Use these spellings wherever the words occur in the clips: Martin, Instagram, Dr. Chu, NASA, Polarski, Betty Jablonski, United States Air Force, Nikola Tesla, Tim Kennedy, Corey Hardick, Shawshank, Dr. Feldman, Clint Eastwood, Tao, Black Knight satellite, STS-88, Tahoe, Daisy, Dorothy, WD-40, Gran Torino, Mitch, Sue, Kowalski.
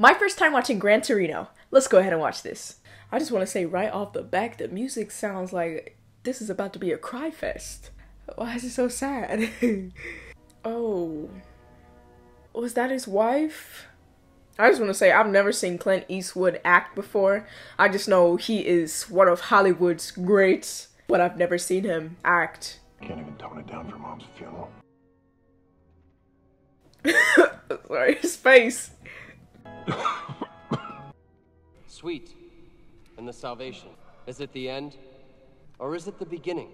My first time watching Gran Torino. Let's go ahead and watch this. I just want to say right off the back, the music sounds like this is about to be a cry fest. Why is it so sad? Oh, was that his wife? I just want to say I've never seen Clint Eastwood act before. I just know he is one of Hollywood's greats, but I've never seen him act. Can't even tone it down for Mom's funeral. Sorry, his face. Sweet, and the salvation. Is it the end? Or is it the beginning?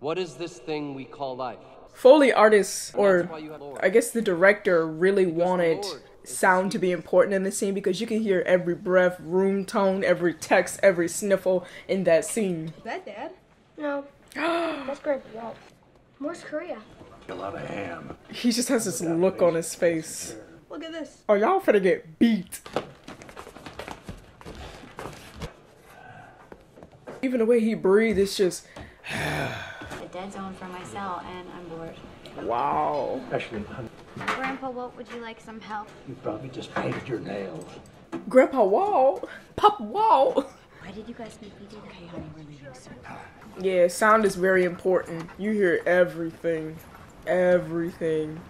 What is this thing we call life? Foley artists, or I guess the director, really wanted sound to be important in the scene because you can hear every breath, room tone, every text, every sniffle in that scene. Is that Dad? No. That's Greg Walt. North Korea. A lot of ham. He just has this look on his face. Look at this. Oh, y'all finna get beat. Even the way he breathes, it's just... Dead zone for my cell, and I'm bored. Wow. Especially, Grandpa Walt, would you like some help? You probably just painted your nails. Grandpa Walt? Pop Walt? Why did you guys make me do that? Okay, honey, we're leaving soon. Yeah, sound is very important. You hear everything. Everything.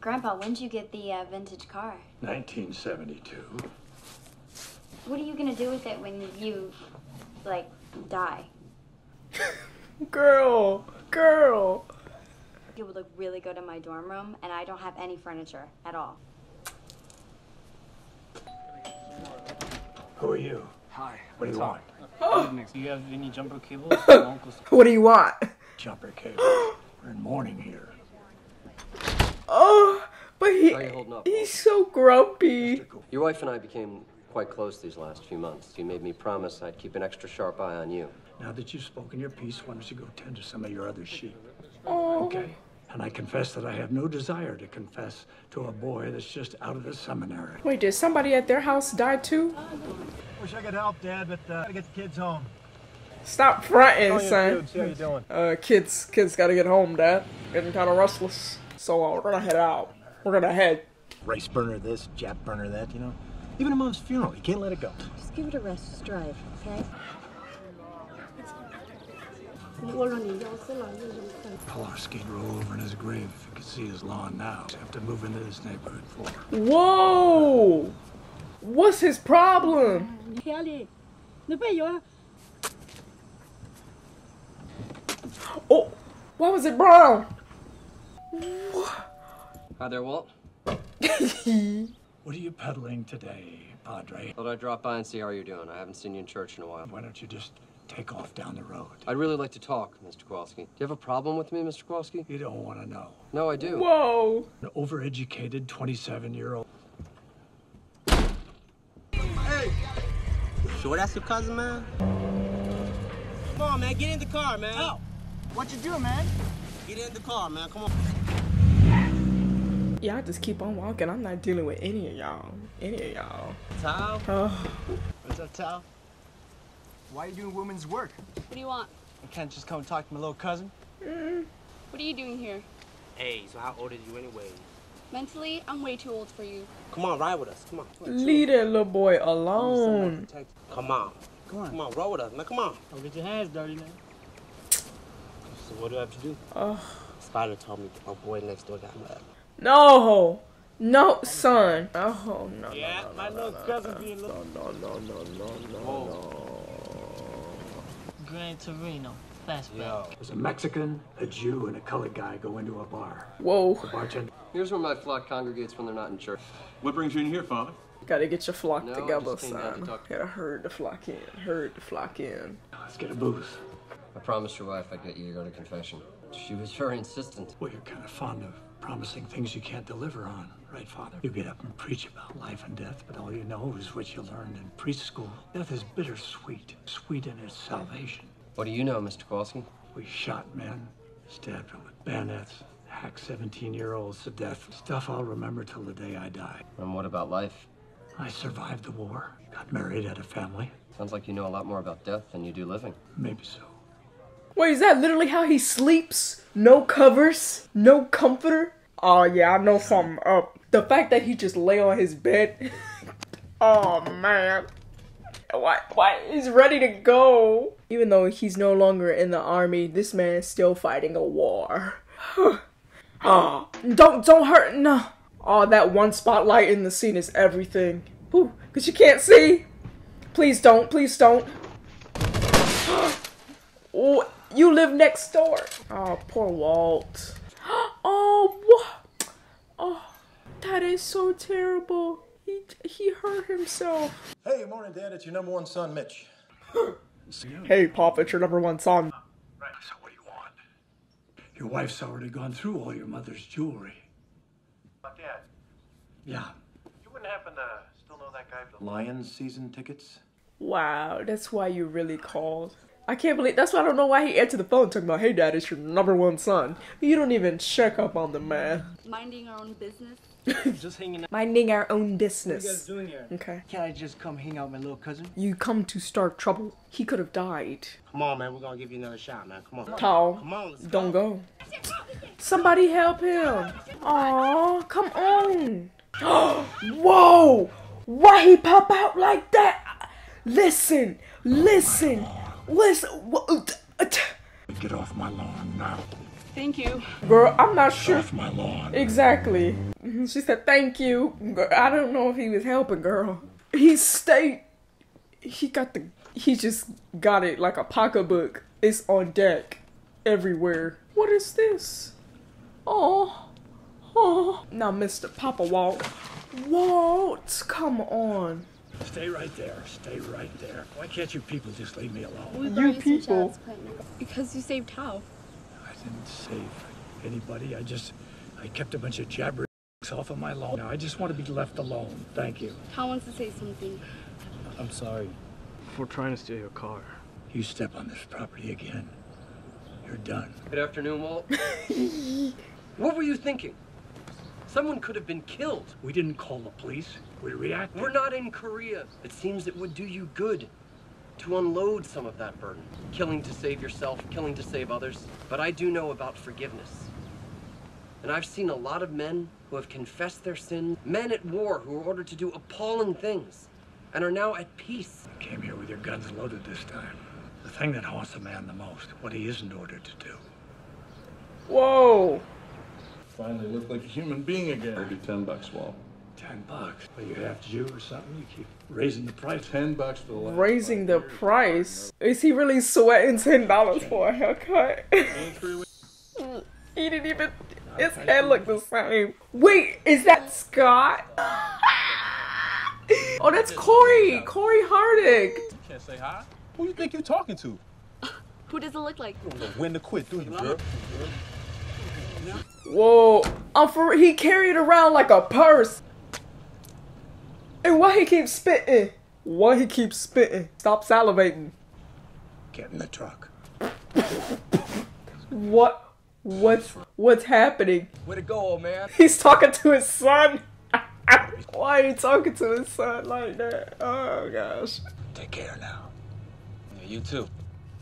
Grandpa, when did you get the vintage car? 1972. What are you gonna do with it when you, like, die? Girl. It would look really good in my dorm room, and I don't have any furniture at all. Who are you? Hi. What do you want? Oh. Do you have any jumper cables? What do you want? Jumper cables. We're in mourning here. Oh, but he's so grumpy. Your wife and I became quite close these last few months. You made me promise I'd keep an extra sharp eye on you. Now that you've spoken your piece, why don't you go tend to some of your other sheep? Oh. Okay. And I confess that I have no desire to confess to a boy that's just out of the seminary. Wait, did somebody at their house die too? Wish I could help, Dad, but I gotta get the kids home. Stop fronting, son. How you doing? Kids gotta get home, Dad. Getting kind of restless. So we're gonna head out. We're gonna head. Rice burner this, Jap burner that, you know? Even at Mom's funeral, you can't let it go. Just give it a rest. Just drive, okay? Polarski roll over in his grave. If you could see his lawn now, he'd have to move into this neighborhood for. Whoa! What's his problem? Oh, why was it brown? Hi there, Walt. What are you peddling today, Padre? Thought I'd drop by and see how you're doing. I haven't seen you in church in a while. Why don't you just take off down the road? I'd really like to talk, Mr. Kowalski. Do you have a problem with me, Mr. Kowalski? You don't want to know. No, I do. Whoa! An overeducated 27-year-old. Hey! Sure that's your cousin, man? Come on, man. Get in the car, man. Oh! What you doing, man? Get in the car, man. Come on. Y'all just keep on walking. I'm not dealing with any of y'all. Tao? Oh. What's up, Tao? Why are you doing women's work? What do you want? I can't just come and talk to my little cousin. What are you doing here? Hey, so how old are you anyway? Mentally, I'm way too old for you. Come on, ride with us. Come on. Leave that little boy alone. Come on, roll with us, man. Come on. Don't get your hands dirty, man. So what do I have to do? Spider told me my boy next door got mad. No. No, son. Oh, no. Yeah, my little cousin being a little... No. Gran Torino, fastback. There's a Mexican, a Jew, and a colored guy go into a bar. Whoa. The bartender. Here's where my flock congregates when they're not in church. What brings you in here, Father? Gotta get your flock together, son. Gotta herd the flock in. Let's get a booth. I promised your wife I'd get you to go to confession. She was very insistent. Well, you're kind of fond of promising things you can't deliver on, right, Father? You get up and preach about life and death, but all you know is what you learned in preschool. Death is bittersweet, sweet in its salvation. What do you know, Mr. Kowalski? We shot men, stabbed them with bayonets, hacked 17-year-olds to death. Stuff I'll remember till the day I die. And what about life? I survived the war, got married, had a family. Sounds like you know a lot more about death than you do living. Maybe so. Wait, is that literally how he sleeps? No covers? No comforter? Oh yeah, I know something up. The fact that he just lay on his bed Oh man. Why he's ready to go. Even though he's no longer in the army, this man is still fighting a war. Oh, don't hurt, no. Oh, that one spotlight in the scene is everything. Ooh, 'cause you can't see. Please don't, please don't. Oh, you live next door. Oh, poor Walt. Oh, what? Oh, that is so terrible. He hurt himself. Hey, morning, Dad. It's your number one son, Mitch. Hey, Pop, it's your number one son. Right. So what do you want? Your wife's already gone through all your mother's jewelry. My dad. Yeah. You wouldn't happen to still know that guy with the Lions season tickets? Wow, that's why you really called. I can't believe that's why I don't know why he answered the phone talking about, hey, Dad, it's your number one son. You don't even check up on the man. Minding our own business. Just hanging out. Minding our own business. What are you guys doing here? Okay. Can't I just come hang out with my little cousin? You come to start trouble. He could have died. Come on, man. We're gonna give you another shot, man. Come on. Tao, come on, let's don't go. Somebody help him. Aw, come on. Whoa. Why he pop out like that? Listen. Listen. Listen, get off my lawn now. Thank you. Girl, I'm not sure. Get off my lawn. Exactly. She said, thank you. Girl, I don't know if he was helping, girl. He stayed. He just got it like a pocketbook. It's on deck everywhere. What is this? Oh. Oh. Now, Mr. Papa Walt. Walt, come on. Stay right there. Stay right there. Why can't you people just leave me alone? You people? Because you saved Tao. I didn't save anybody. I kept a bunch of jabber off of my lawn. Now I just want to be left alone. Thank you. Tao wants to say something. I'm sorry for trying to steal your car. You step on this property again, you're done. Good afternoon, Walt. What were you thinking? Someone could have been killed. We didn't call the police. We reacted. We're not in Korea. It seems it would do you good to unload some of that burden. Killing to save yourself, killing to save others. But I do know about forgiveness. And I've seen a lot of men who have confessed their sin. Men at war who were ordered to do appalling things and are now at peace. You came here with your guns loaded this time. The thing that haunts a man the most, what he isn't ordered to do. Whoa. Finally look like a human being again. I'll be $10, Walt. $10? Well, you're half Jew or something? You keep raising the price. $10 for the last raising the price? Is he really sweating $10 for a haircut? He didn't even... His head looked the same. Wait, is that Scott? Oh, that's Corey! Corey Hardick! You can't say hi? Who do you think you're talking to? Who does it look like? You don't know when to quit, do you, girl? Whoa, he carried around like a purse. And why he keeps spitting? Why he keeps spitting? Stop salivating. Get in the truck. What's happening? Where'd it go, old man? He's talking to his son. Why are you talking to his son like that? Oh gosh. Take care now. Yeah, you too.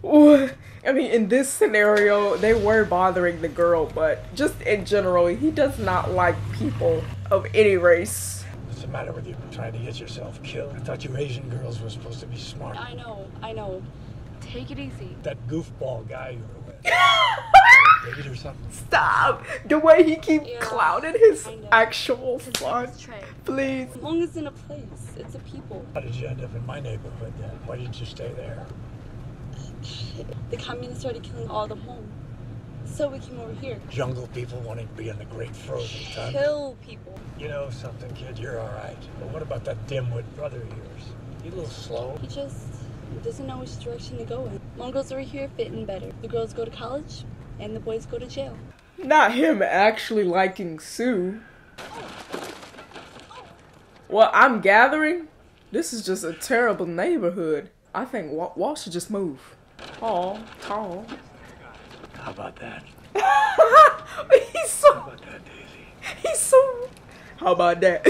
Ooh, I mean, in this scenario, they were bothering the girl, but just in general, he does not like people of any race. What's the matter with you? Trying to get yourself killed. I thought you Asian girls were supposed to be smart. I know, I know. Take it easy. That goofball guy you were with. David or something. Stop! The way he keeps clowning his actual son. Please. As long as it's in a place, it's a people. How did you end up in my neighborhood then? Why didn't you stay there? The communists started killing all the home, so we came over here. Jungle people wanting to be in the great frozen time. Kill people. You know something, kid, you're all right. But what about that dimwit brother of yours? He a little slow. He just doesn't know which direction to go in. Mongols over here fit in better. The girls go to college, and the boys go to jail. Not him actually liking Sue. Well, I'm gathering, this is just a terrible neighborhood. I think Walt should just move. Oh, Tall. How about that? He's so. How about that, Daisy? He's so. How about that?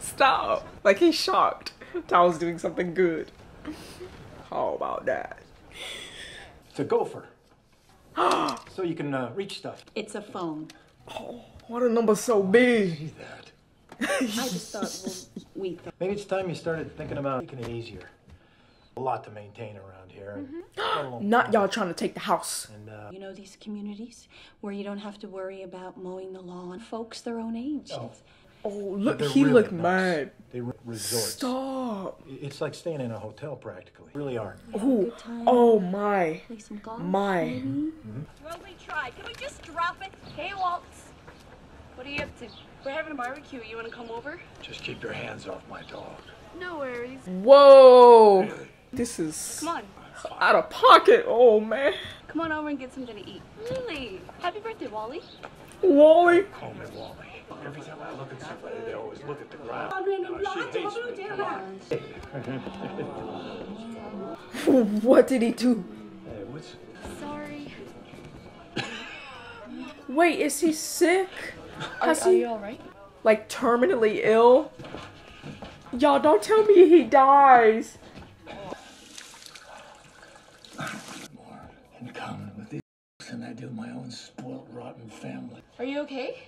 Stop. Like he's shocked. Tall's doing something good. How about that? It's a gopher. So you can reach stuff. It's a phone. Oh, what a number so big. I see that. I just thought maybe it's time you started thinking about making it easier. A lot to maintain around here. Mm-hmm. Not y'all trying to take the house. And, you know these communities where you don't have to worry about mowing the lawn. Folks their own age. Oh, look, he really looked mad. They resort. Stop. It's like staying in a hotel practically. Really aren't. Oh, oh my. Play some golf. My. Mm-hmm. Well, we tried. Can we just drop it? Hey, Waltz. What are you up to? We're having a barbecue. You want to come over? Just keep your hands off my dog. No worries. Whoa. Really? This is come on. Out of pocket. Oh, man. Come on over and get something to eat. Really? Happy birthday, Wally. Wally? Call me Wally. Every time I look at somebody, they always look at the ground. What did he do? Hey, what's... Sorry. Wait, is he sick? Are you alright? Like, terminally ill? Y'all, don't tell me he dies. In common with these and I do my own spoiled, rotten family. Are you okay?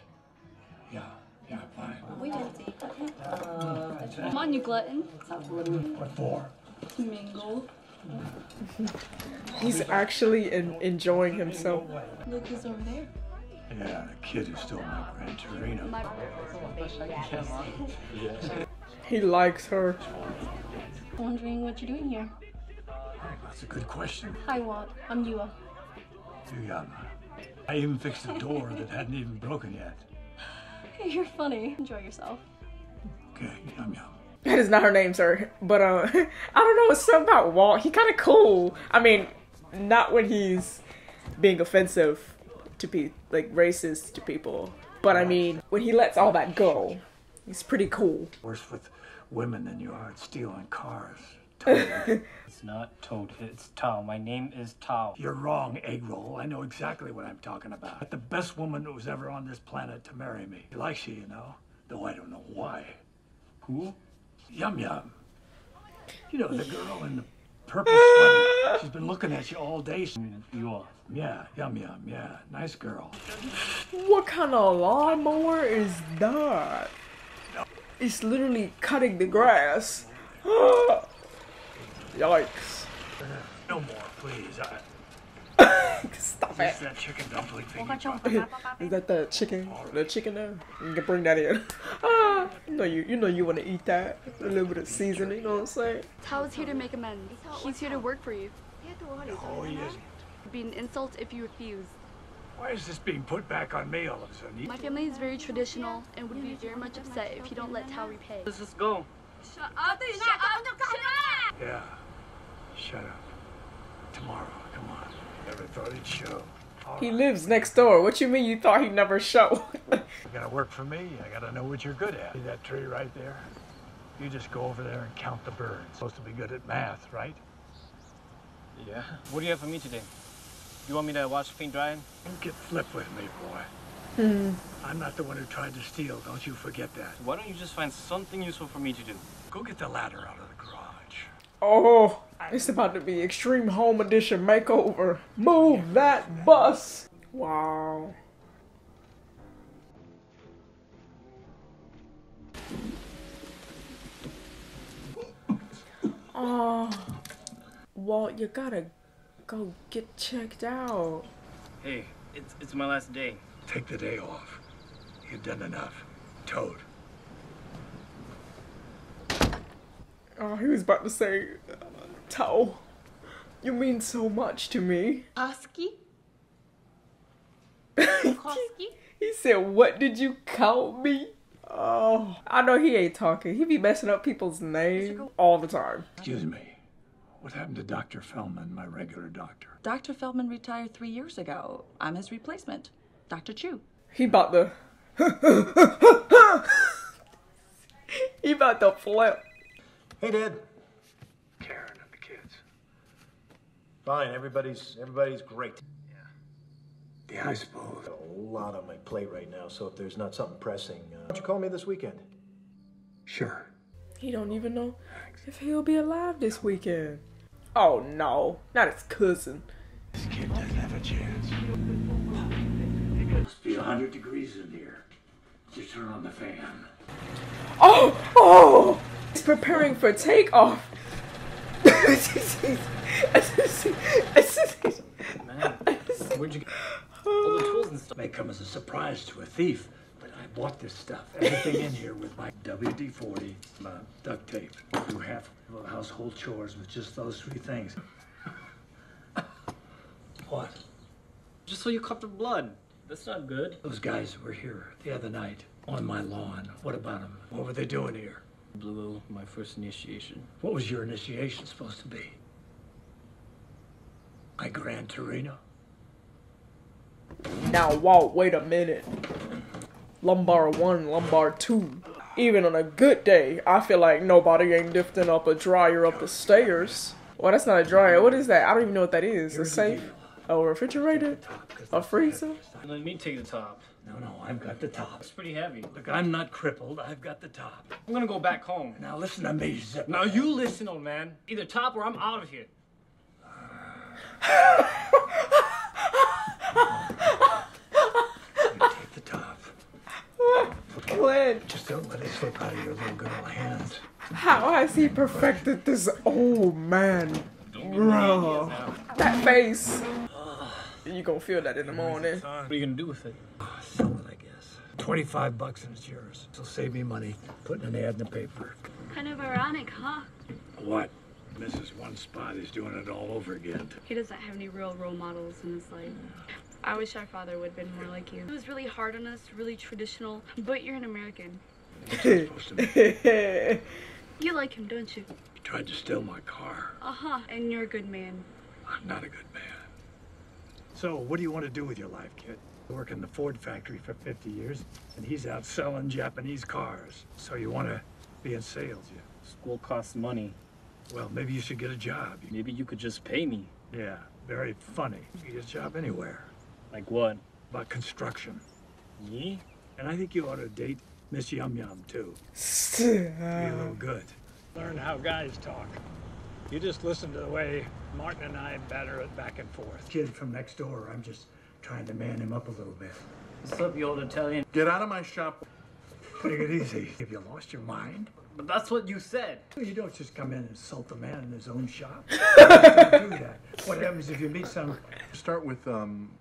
Yeah, I'm fine. We don't see. Come on, you glutton. What for? To mingle. He's actually enjoying himself. Look, he's over there. Yeah, the kid who stole my Gran Torino. He likes her. Wondering what you're doing here. That's a good question. Hi, Walt. I'm Yua. Yua. I even fixed a door that hadn't even broken yet. Hey, you're funny. Enjoy yourself. Okay, yum yum. That is not her name, sir. But I don't know. It's something about Walt. He kind of cool. I mean, not when he's being offensive to be like racist to people. But I mean, when he lets all that go, he's pretty cool. Worse with women than you are at stealing cars. It's not Toad, it's Tao. My name is Tao. You're wrong, Eggroll. I know exactly what I'm talking about. But the best woman who was ever on this planet to marry me. She likes you, you know. Though I don't know why. Who? Yum Yum. You know, the girl in the purple sweater. She's been looking at you all day. You are. Yeah, Yum Yum, yeah. Nice girl. What kind of lawnmower is that? No. It's literally cutting the grass. Yikes. No more, please. Stop it. Is that chicken dumpling thing? Is that the chicken? The chicken there? You can bring that in. You know you want to eat that. A little bit of seasoning, you know what I'm saying? Tao's here to make amends. He's here to work for you. Oh, he isn't. It'd be an insult if you refuse. Why is this being put back on me all of a sudden? My family is very traditional and would be very much upset if you don't let Tao repay. Let's just go. Shut up! Shut up! Shut up! Yeah. Shut up. Tomorrow, come on. Never thought he'd show. He lives next door. What you mean you thought he'd never show? You gotta work for me. I gotta know what you're good at. See that tree right there? You just go over there and count the birds. Supposed to be good at math, right? Yeah. What do you have for me today? You want me to watch paint drying? Don't get flip with me, boy. I'm not the one who tried to steal, don't you forget that. Why don't you just find something useful for me to do? Go get the ladder out of the garage. Oh, it's about to be Extreme Home Edition makeover. Move that bus! Wow. Oh, Walt, you gotta go get checked out. Hey, it's my last day. Take the day off. You've done enough. Toad. Oh, he was about to say, Tao, you mean so much to me. Kowalski? He said, what did you call me? Oh, I know he ain't talking. He be messing up people's names all the time. Excuse me. What happened to Dr. Feldman, my regular doctor? Dr. Feldman retired 3 years ago. I'm his replacement. Dr. Chu. He about to flip. Hey, Dad. Karen and the kids. Fine, everybody's great. Yeah, I suppose. Got a lot on my plate right now, so if there's not something pressing, why don't you call me this weekend? Sure. He don't even know if he'll be alive this weekend. Oh no, not his cousin. This kid doesn't have a chance. It must be 100 degrees in here. You turn on the fan. Oh! Oh! He's preparing for takeoff. Man, where'd you get all the tools and stuff? May come as a surprise to a thief, but I bought this stuff. Everything in here with my WD-40, my duct tape. Do half of the household chores with just those three things. What? Just so you caught the blood. That's not good. Those guys were here the other night on my lawn. What about them? What were they doing here? Blew my first initiation. What was your initiation supposed to be? My Gran Torino? Now, Walt, wait a minute. Lumbar 1, Lumbar 2. Even on a good day, I feel like nobody ain't lifting up a dryer up the stairs. Well, that's not a dryer. What is that? I don't even know what that is. A safe? A refrigerator? A freezer? Let me take the top. No, I've got the top. It's pretty heavy. Look, I'm not crippled. I've got the top. I'm gonna go back home. Now listen to me, Zip. Now you listen, old man. Either top or I'm out of here. You take the top. Clint. Just don't let it slip out of your little girl hands. How has he perfected this old man? Bro, that face. You gonna feel that in the morning. What are you gonna do with it? Sell it, I guess. $25 and it's yours. It'll save me money putting an ad in the paper. Kind of ironic, huh? What? Mrs. One Spot is doing it all over again. He doesn't have any real role models in his life. I wish our father would have been more like you. It was really hard on us, really traditional, but you're an American. You like him, don't you? He tried to steal my car. Uh-huh, and you're a good man. I'm not a good man. So, what do you want to do with your life, kid? You work in the Ford factory for 50 years, and he's out selling Japanese cars. So you want to be in sales, yeah? School costs money. Well, maybe you should get a job. Maybe you could just pay me. Yeah, very funny. You can get a job anywhere. Like what? About construction. Yeah? And I think you ought to date Miss Yum Yum, too. Be a little good. Learn how guys talk. You just listen to the way Martin and I batter it back and forth. Kid from next door, I'm just trying to man him up a little bit. What's up, you old Italian? Get out of my shop. Take it easy. Have you lost your mind? But that's what you said. You don't just come in and insult the man in his own shop. You don't do that. What happens if you meet someone? Start with,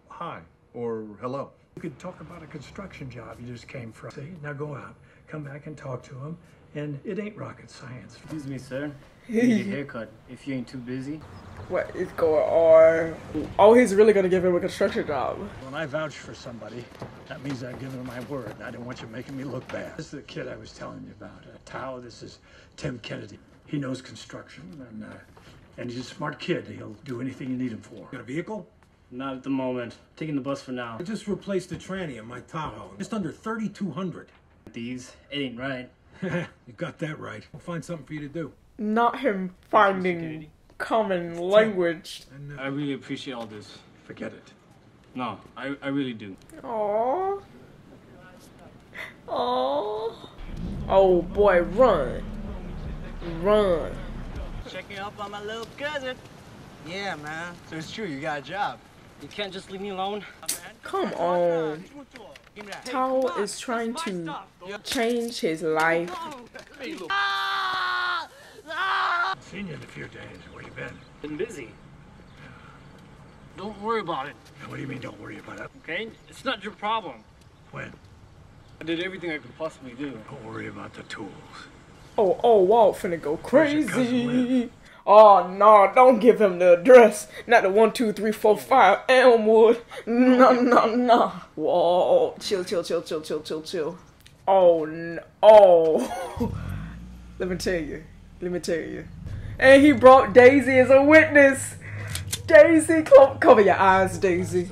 hi or hello. You could talk about a construction job you just came from. See, now go out, come back and talk to him, and it ain't rocket science. Excuse me, sir. You need a haircut if you ain't too busy. What is going on? Oh, he's really gonna give him a construction job. When I vouch for somebody, that means I've given him my word, and I don't want you making me look bad. This is the kid I was telling you about. Tao, this is Tim Kennedy. He knows construction, and he's a smart kid. He'll do anything you need him for. Got a vehicle? Not at the moment. Taking the bus for now. I just replaced the tranny in my Tahoe. Just under 3,200. These, it ain't right. You got that right. We'll find something for you to do. Not him finding common language. I really appreciate all this. Forget it. No, I really do. Aww. Aww. Oh boy, run. Run. Checking up on my little cousin. Yeah, man. So it's true, you got a job. You can't just leave me alone. Come on. Tao is trying to change his life. Seen you in a few days. Where you been? Been busy. Don't worry about it. What do you mean, don't worry about it? Okay, it's not your problem. When? I did everything I could possibly do. Don't worry about the tools. Oh, Walt finna go crazy. Oh, no, don't give him the address. Not the 1, 2, 3, 4, 5 Elmwood. No. Whoa, chill. Oh, no. Oh. Let me tell you. And he brought Daisy as a witness. Daisy, cover your eyes, Daisy.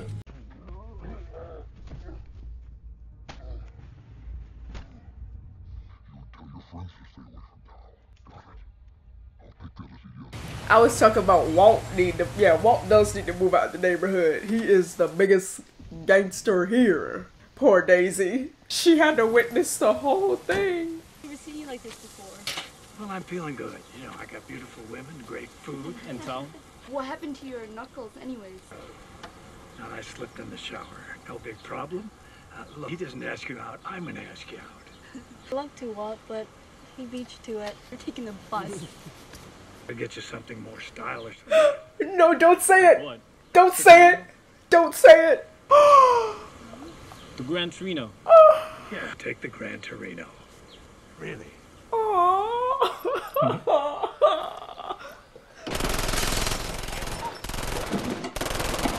I was talking about Walt does need to move out of the neighborhood. He is the biggest gangster here. Poor Daisy. She had to witness the whole thing. I've never seen you like this before. Well, I'm feeling good. You know, I got beautiful women, great food, and so. What happened to your knuckles anyways? And I slipped in the shower. No big problem. Look, he doesn't ask you out. I'm gonna ask you out. I love to walk, but he beats you to it. We're taking the bus. I'll get you something more stylish. No, don't say it! Don't say it! Don't say it! The Gran Torino. Yeah, take the Gran Torino. Really? Oh.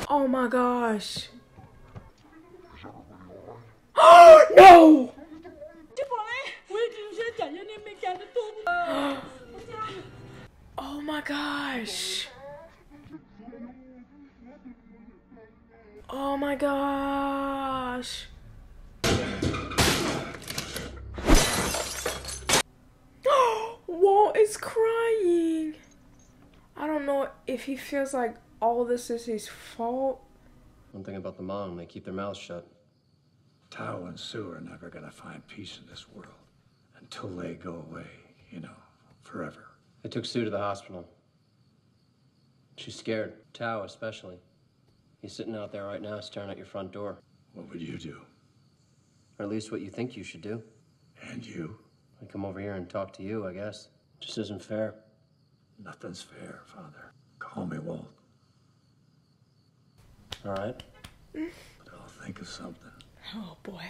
Oh my gosh. Oh no! Oh my gosh. Oh my gosh. Walt is crying. I don't know if he feels like all this is his fault. One thing about the mom, they keep their mouths shut. Tao and Sue are never gonna find peace in this world until they go away, you know, forever. I took Sue to the hospital. She's scared, Tao especially. He's sitting out there right now staring at your front door. What would you do? Or at least what you think you should do. And you? I come over here and talk to you, I guess. It just isn't fair. Nothing's fair, Father. Call me Walt. All right. But I'll think of something. Oh, boy.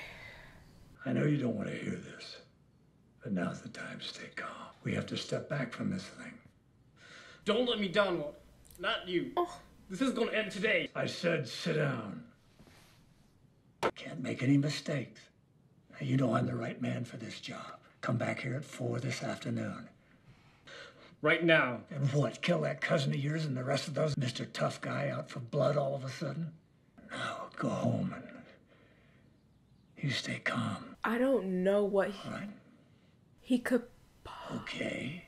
I know you don't want to hear this, but now's the time to stay calm. We have to step back from this thing. Don't let me down, Walt. Not you. Oh. This is gonna end today. I said sit down. Can't make any mistakes. Now, you know I'm the right man for this job. Come back here at 4 this afternoon. Right now. And what, kill that cousin of yours and the rest of those? Mr. Tough Guy out for blood all of a sudden? No, go home and you stay calm. I don't know what he could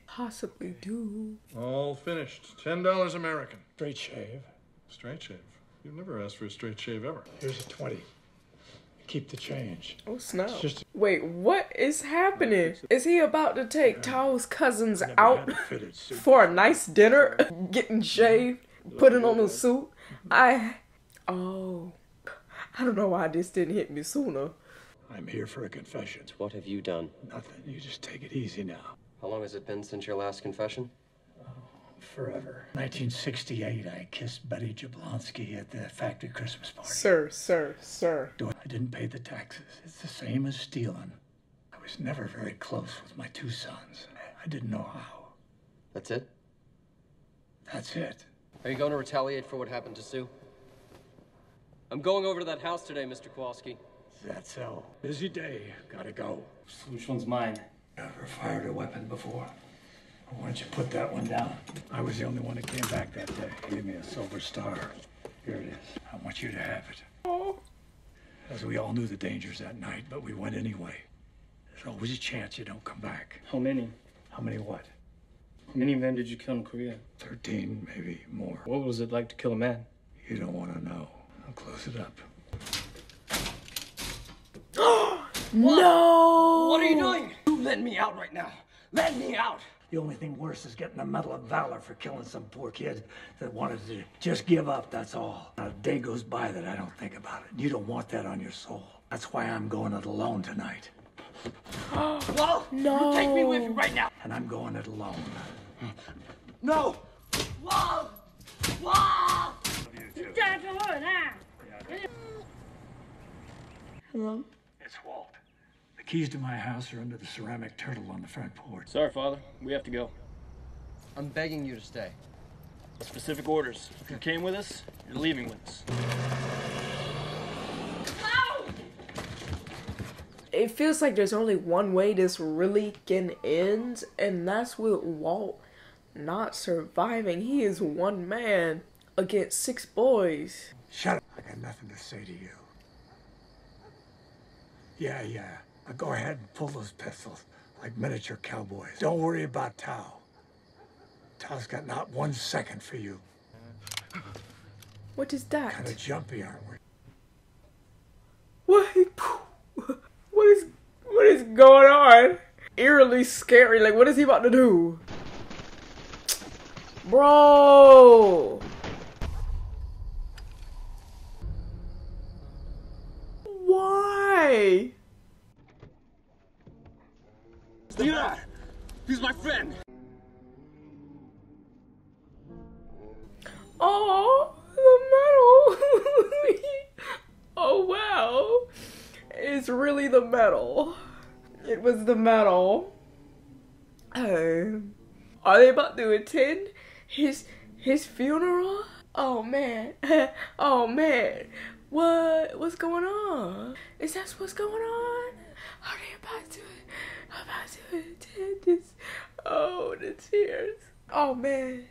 possibly do. All finished. $10 American. Straight shave. Straight shave? You've never asked for a straight shave ever. Here's a 20. Keep the change. Oh, snap. Wait, what is happening? Is he about to take Tao's cousins out for a nice dinner? Getting shaved? Putting on a suit? I don't know why this didn't hit me sooner. I'm here for a confession. What have you done? Nothing. You just take it easy now. How long has it been since your last confession? Oh, forever. 1968, I kissed Betty Jablonski at the factory Christmas party. Sir. I didn't pay the taxes. It's the same as stealing. I was never very close with my 2 sons. I didn't know how. That's it? That's it. Are you going to retaliate for what happened to Sue? I'm going over to that house today, Mr. Kowalski. That's so. Busy day. Gotta go. Which one's mine? Never fired a weapon before. Why don't you put that one down? I was the only one that came back that day. Gave me a silver star. Here it is. I want you to have it. Oh. As we all knew the dangers that night, but we went anyway. There's always a chance you don't come back. How many? How many what? How many men did you kill in Korea? 13, maybe more. What was it like to kill a man? You don't want to know. I'll close it up. What? No! What are you doing? You let me out right now. Let me out! The only thing worse is getting a Medal of Valor for killing some poor kid that wanted to just give up, that's all. Now, a day goes by that I don't think about it. You don't want that on your soul. That's why I'm going it alone tonight. Well, no. You take me with you right now. And I'm going it alone. No! Whoa! Whoa! Hello? It's Walt. The keys to my house are under the ceramic turtle on the front porch. Sorry, Father. We have to go. I'm begging you to stay. Specific orders. If you came with us, you're leaving with us. It feels like there's only one way this really can end, and that's with Walt not surviving. He is one man against 6 boys. Shut up. I got nothing to say to you. Yeah. Now go ahead and pull those pistols like miniature cowboys. Don't worry about Tao. Tao's got not 1 second for you. What is that? Kind of jumpy, aren't we? What is going on? Eerily scary. Like, what is he about to do? Bro! Why? It's really the metal. It was the metal. Oh. Are they about to attend his funeral? Oh man. Oh man. What's going on? Is that what's going on? Are they about to attend this? Oh, the tears. Oh man.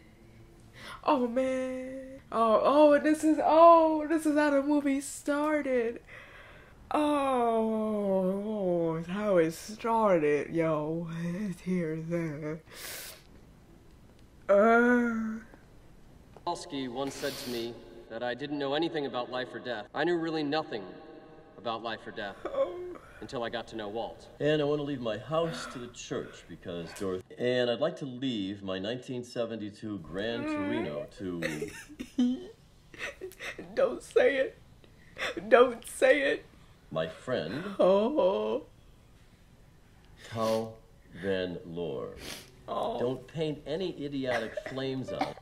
Oh man. Oh, this is how the movie started. Oh, it's how it started, yo. Tears there. Kowalski once said to me that I didn't know anything about life or death. I knew really nothing about life or death until I got to know Walt. And I want to leave my house to the church because Dorothy... And I'd like to leave my 1972 Gran Torino to... Don't say it. Don't say it. My friend... Oh. Tao Van Lore. Oh. Don't paint any idiotic flames on it.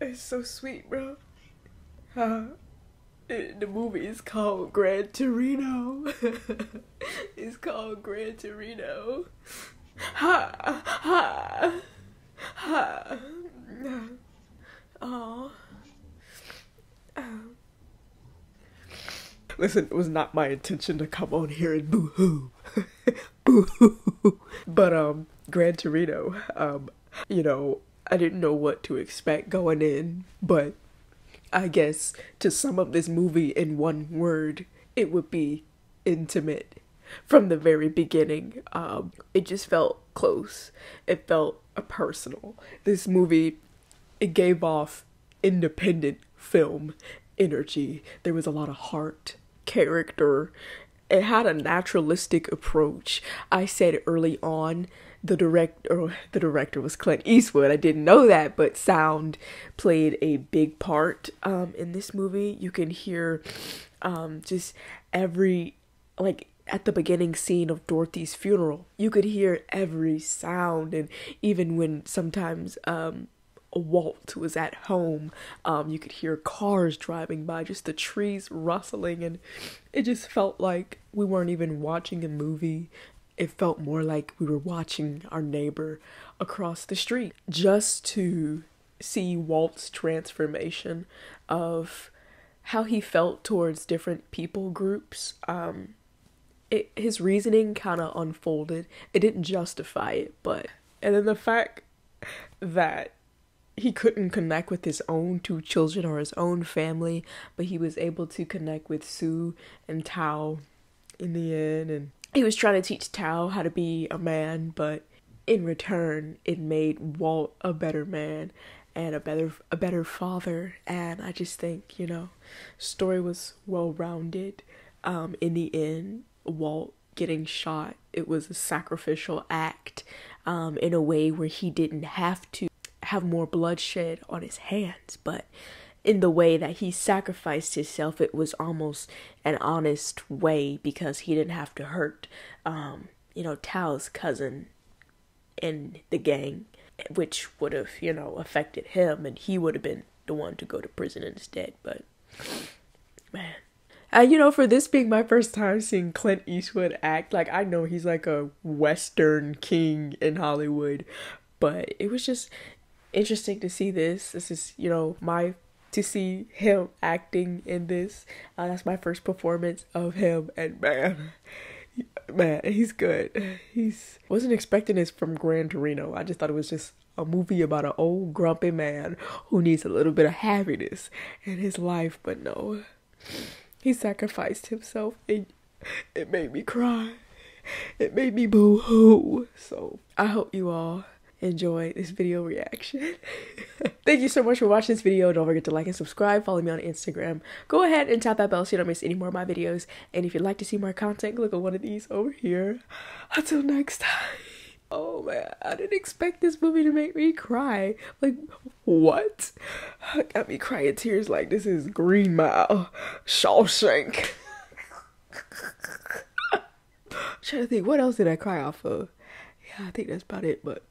It's so sweet, bro. The movie is called Gran Torino. It's called Gran Torino. Ha! Ha! Ha! Oh. Listen, it was not my intention to come on here and boo-hoo. Boo-hoo. But, Gran Torino, you know, I didn't know what to expect going in, but I guess to sum up this movie in one word, it would be intimate. From the very beginning, it just felt close. It felt personal. This movie, it gave off independent film energy. There was a lot of heart, character. It had a naturalistic approach. I said early on, the director was Clint Eastwood. I didn't know that, but sound played a big part in this movie. You can hear just every, like at the beginning scene of Dorothy's funeral, you could hear every sound. And even when sometimes Walt was at home, you could hear cars driving by, just the trees rustling. And it just felt like we weren't even watching a movie. It felt more like we were watching our neighbor across the street. Just to see Walt's transformation of how he felt towards different people groups, his reasoning kind of unfolded. It didn't justify it, but... And then the fact that he couldn't connect with his own two children or his own family, but he was able to connect with Sue and Tao in the end, and... He was trying to teach Tao how to be a man, but in return, it made Walt a better man and a better father. And I just think, you know, story was well-rounded. In the end, Walt getting shot, it was a sacrificial act in a way where he didn't have to have more bloodshed on his hands, but in the way that he sacrificed himself, it was almost an honest way because he didn't have to hurt, you know, Tao's cousin in the gang, which would have, you know, affected him, and he would have been the one to go to prison instead. But, man. And, you know, for this being my first time seeing Clint Eastwood act, like, I know he's like a Western king in Hollywood, but it was just interesting to see this. This is, you know, to see him acting in this. That's my first performance of him, and man, he's good. He's... Wasn't expecting this from Gran Torino. I just thought it was just a movie about an old grumpy man who needs a little bit of happiness in his life, but no. He sacrificed himself, and it made me cry. It made me boo-hoo. So, I hope you all enjoy this video reaction. Thank you so much for watching this video. Don't forget to like and subscribe. Follow me on Instagram. Go ahead and tap that bell so you don't miss any more of my videos. And if you'd like to see more content, click on one of these over here. Until next time. Oh man, I didn't expect this movie to make me cry. Like, what? Got me crying tears like this is Green Mile, Shawshank. I'm trying to think, what else did I cry off of? Yeah, I think that's about it, but